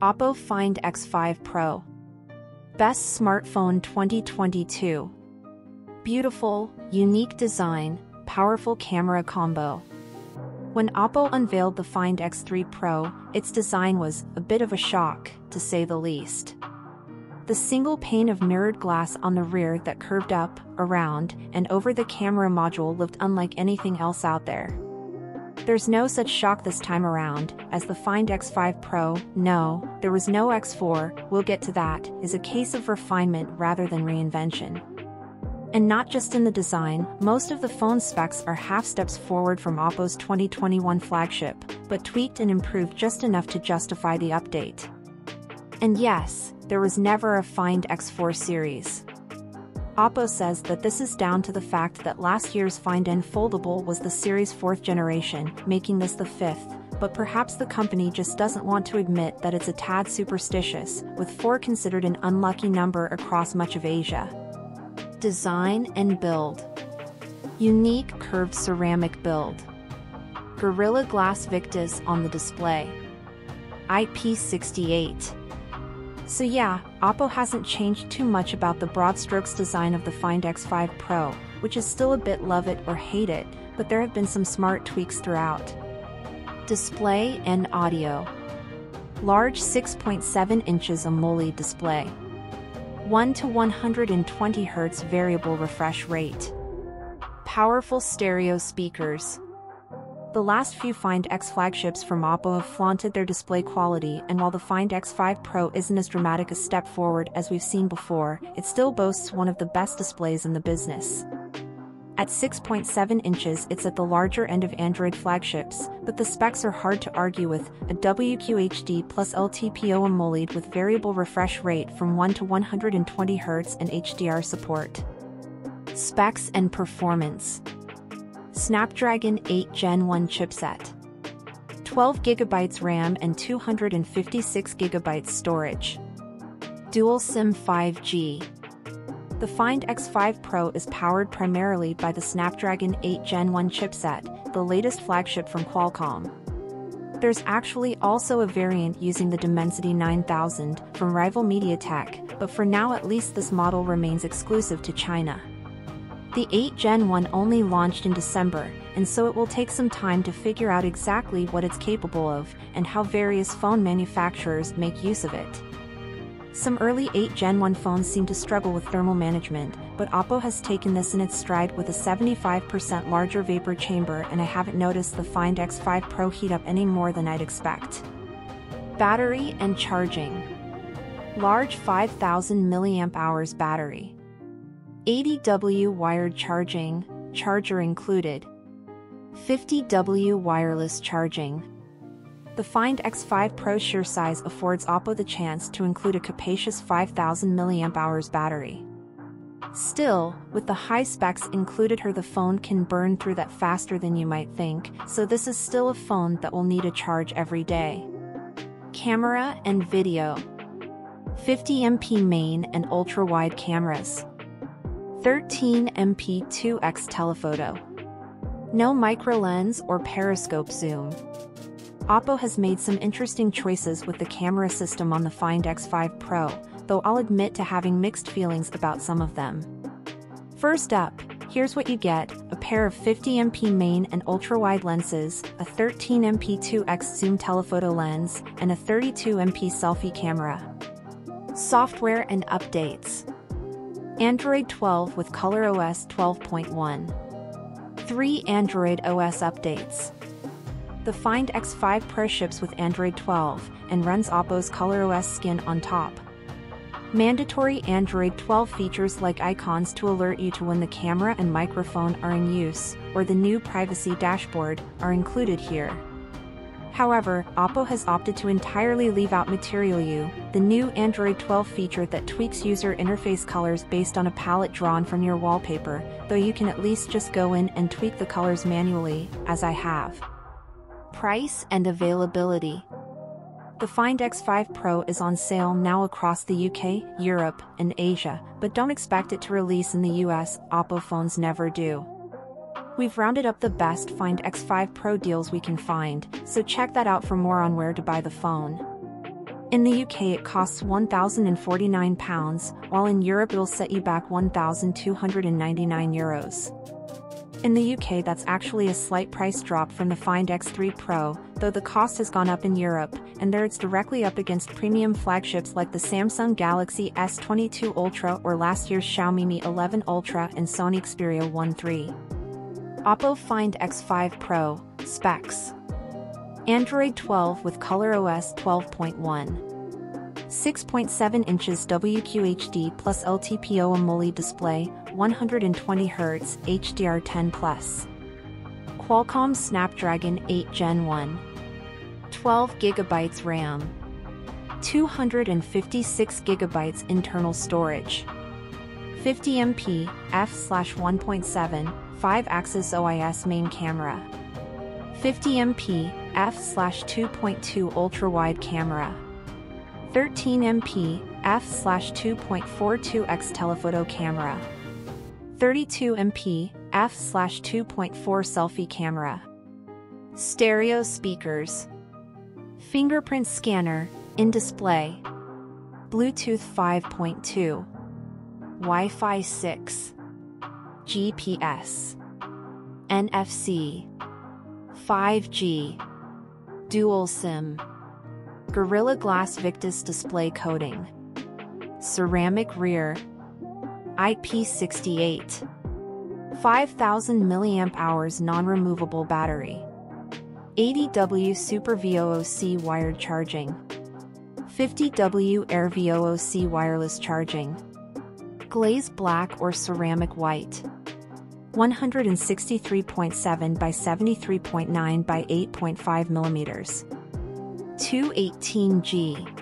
Oppo Find X5 Pro. Best Smartphone 2022. Beautiful, unique design, powerful camera combo. When Oppo unveiled the Find X3 Pro, its design was a bit of a shock, to say the least. The single pane of mirrored glass on the rear that curved up, around, and over the camera module looked unlike anything else out there. There's no such shock this time around, as the Find X5 Pro, no, there was no X4, we'll get to that, is a case of refinement rather than reinvention. And not just in the design, most of the phone specs are half steps forward from Oppo's 2021 flagship, but tweaked and improved just enough to justify the update. And yes, there was never a Find X4 series. Oppo says that this is down to the fact that last year's Find N foldable was the series' fourth generation, making this the fifth, but perhaps the company just doesn't want to admit that it's a tad superstitious, with four considered an unlucky number across much of Asia. Design and build. Unique curved ceramic build. Gorilla Glass Victus on the display. IP68. So yeah, Oppo hasn't changed too much about the broad strokes design of the Find X5 Pro, which is still a bit love it or hate it, but there have been some smart tweaks throughout. Display and audio. Large 6.7 inches AMOLED display. 1 to 120 Hz variable refresh rate. Powerful stereo speakers. The last few Find X flagships from Oppo have flaunted their display quality, and while the Find X5 Pro isn't as dramatic a step forward as we've seen before, it still boasts one of the best displays in the business. At 6.7 inches, it's at the larger end of Android flagships, but the specs are hard to argue with, a WQHD+ LTPO AMOLED with variable refresh rate from 1 to 120 Hz and HDR support. Specs and performance. Snapdragon 8 Gen 1 chipset. 12 GB RAM and 256 GB storage. Dual SIM 5G. The Find X5 Pro is powered primarily by the Snapdragon 8 Gen 1 chipset, the latest flagship from Qualcomm. There's actually also a variant using the Dimensity 9000 from rival MediaTek, but for now at least this model remains exclusive to China. The 8 Gen 1 only launched in December, and so it will take some time to figure out exactly what it's capable of and how various phone manufacturers make use of it. Some early 8 Gen 1 phones seem to struggle with thermal management, but Oppo has taken this in its stride with a 75% larger vapor chamber, and I haven't noticed the Find X5 Pro heat up any more than I'd expect. Battery and charging. Large 5000 mAh battery. 80W wired charging, charger included. 50W wireless charging. The Find X5 Pro's sheer size affords Oppo the chance to include a capacious 5000 mAh battery. Still, with the high specs included the phone can burn through that faster than you might think, so this is still a phone that will need a charge every day. Camera and video. 50MP main and ultra-wide cameras. 13MP 2x telephoto. No micro lens or periscope zoom. Oppo has made some interesting choices with the camera system on the Find X5 Pro, though I'll admit to having mixed feelings about some of them. First up, here's what you get, a pair of 50MP main and ultra-wide lenses, a 13MP 2x zoom telephoto lens, and a 32MP selfie camera. Software and updates. Android 12 with ColorOS 12.1. 3 Android OS updates. The Find X5 Pro ships with Android 12 and runs Oppo's ColorOS skin on top. Mandatory Android 12 features like icons to alert you to when the camera and microphone are in use, or the new privacy dashboard, are included here. However, Oppo has opted to entirely leave out Material You, the new Android 12 feature that tweaks user interface colors based on a palette drawn from your wallpaper, though you can at least just go in and tweak the colors manually, as I have. Price and availability. The Find X5 Pro is on sale now across the UK, Europe, and Asia, but don't expect it to release in the US, Oppo phones never do. We've rounded up the best Find X5 Pro deals we can find, so check that out for more on where to buy the phone. In the UK it costs £1,049, while in Europe it'll set you back €1,299. In the UK that's actually a slight price drop from the Find X3 Pro, though the cost has gone up in Europe, and there it's directly up against premium flagships like the Samsung Galaxy S22 Ultra or last year's Xiaomi Mi 11 Ultra and Sony Xperia 1 III. Oppo Find X5 Pro, specs. Android 12 with ColorOS 12.1. 6.7 inches WQHD+ LTPO AMOLED display, 120Hz HDR10+. Qualcomm Snapdragon 8 Gen 1. 12GB RAM. 256GB internal storage. 50MP f/1.7, 5-axis OIS main camera. 50MP f/2.2 ultra-wide camera. 13MP f/2.42x telephoto camera. 32MP f/2.4 selfie camera. Stereo speakers. Fingerprint scanner, in-display. Bluetooth 5.2. Wi-Fi 6. GPS. NFC. 5G. Dual SIM. Gorilla Glass Victus display coating. Ceramic rear. IP68. 5000 mAh non-removable battery. 80W SuperVOOC wired charging. 50W AirVOOC wireless charging. Glaze black or ceramic white. 163.7 by 73.9 by 8.5 mm. 218G.